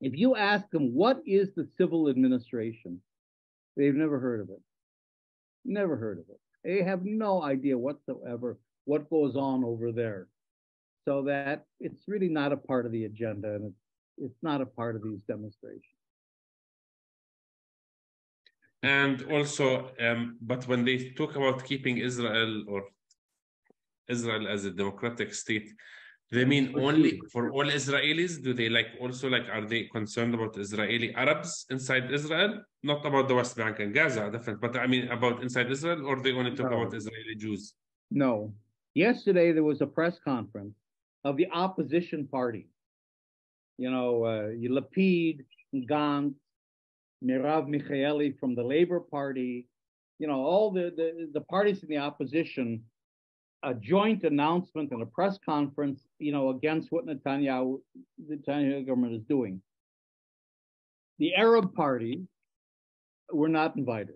if you ask them, what is the civil administration? They've never heard of it. Never heard of it. They have no idea whatsoever what goes on over there. So that it's really not a part of the agenda, and it's not a part of these demonstrations. And also, um, but when they talk about keeping Israel or Israel as a democratic state, they mean only for all Israelis? Do they like also like, are they concerned about Israeli Arabs inside Israel? Not about the West Bank and Gaza, different, but I mean about inside Israel, or they only talk no. about Israeli Jews? No. Yesterday, there was a press conference of the opposition party. You know, uh, Lapid, Gantz, Merav Michaeli from the Labor Party, you know, all the, the, the parties in the opposition, a joint announcement and a press conference, you know, against what Netanyahu, the Netanyahu government is doing. The Arab Party were not invited,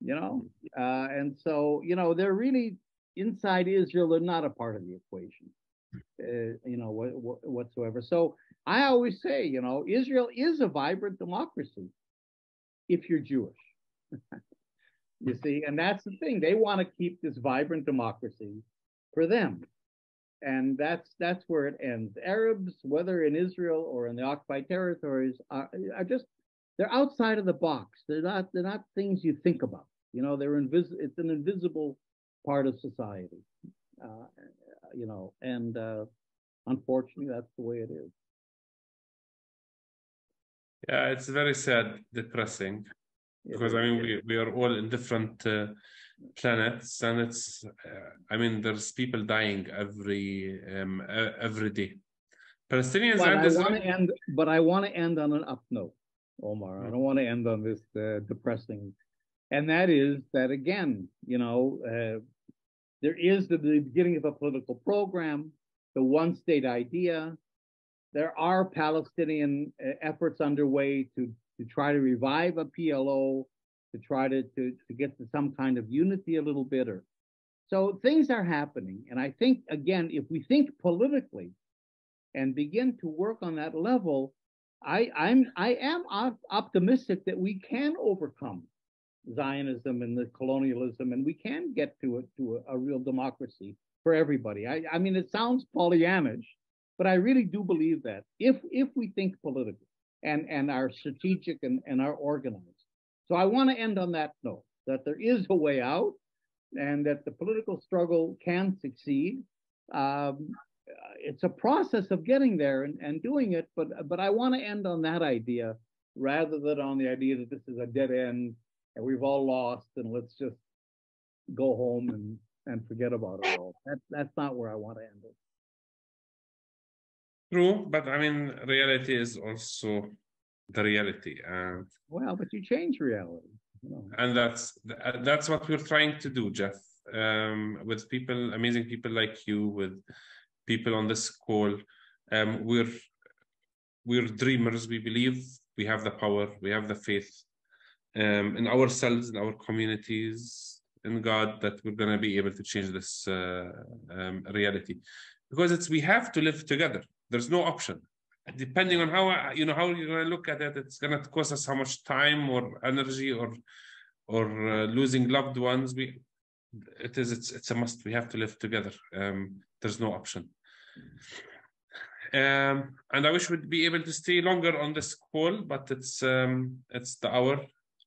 you know, uh, and so, you know, they're really inside Israel, they're not a part of the equation, uh, you know, wh wh whatsoever. So I always say, you know, Israel is a vibrant democracy if you're Jewish, you see, and that's the thing. They want to keep this vibrant democracy for them. And that's that's where it ends. Arabs, whether in Israel or in the occupied territories, are, are just, they're outside of the box. They're not, they're not things you think about. You know, they're invisible, it's an invisible part of society, uh, you know, and uh, unfortunately, that's the way it is. Yeah, it's very sad, depressing, because I mean, we, we are all in different uh, planets, and it's, uh, I mean, there's people dying every, um, uh, every day. Palestinians but are I wanna end, But I want to end on an up note, Omar. I don't want to end on this uh, depressing, and that is that, again, you know, uh, there is the, the beginning of a political program, the one-state idea. There are Palestinian efforts underway to, to try to revive a P L O, to try to, to, to get to some kind of unity a little bit. Or, so things are happening. And I think, again, if we think politically and begin to work on that level, I, I'm, I am op optimistic that we can overcome Zionism and the colonialism, and we can get to, it, to a, a real democracy for everybody. I, I mean, it sounds Pollyannish, but I really do believe that if if we think politically and, and are strategic and, and are organized. So I want to end on that note, that there is a way out and that the political struggle can succeed. Um, it's a process of getting there and, and doing it, but, but I want to end on that idea rather than on the idea that this is a dead end and we've all lost and let's just go home and, and forget about it all. That, that's not where I want to end it. True, but I mean, reality is also the reality. And well, but you change reality. You know. And that's that's what we're trying to do, Jeff, um, with people, amazing people like you, with people on this call. Um, we're we're dreamers. We believe we have the power. We have the faith um, in ourselves, in our communities, in God, that we're going to be able to change this uh, um, reality. Because it's we have to live together. There's no option. Depending on how you know how you're going to look at it, it's going to cost us how much time or energy or or uh, losing loved ones. We it is it's it's a must. We have to live together. Um, there's no option. Um, and I wish we'd be able to stay longer on this call, but it's um, it's the hour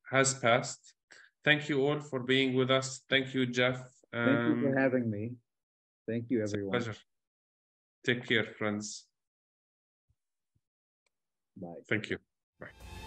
has passed. Thank you all for being with us. Thank you, Jeff. Um, Thank you for having me. Thank you, everyone. It's a pleasure. Take care, friends. Bye. Thank you. Bye.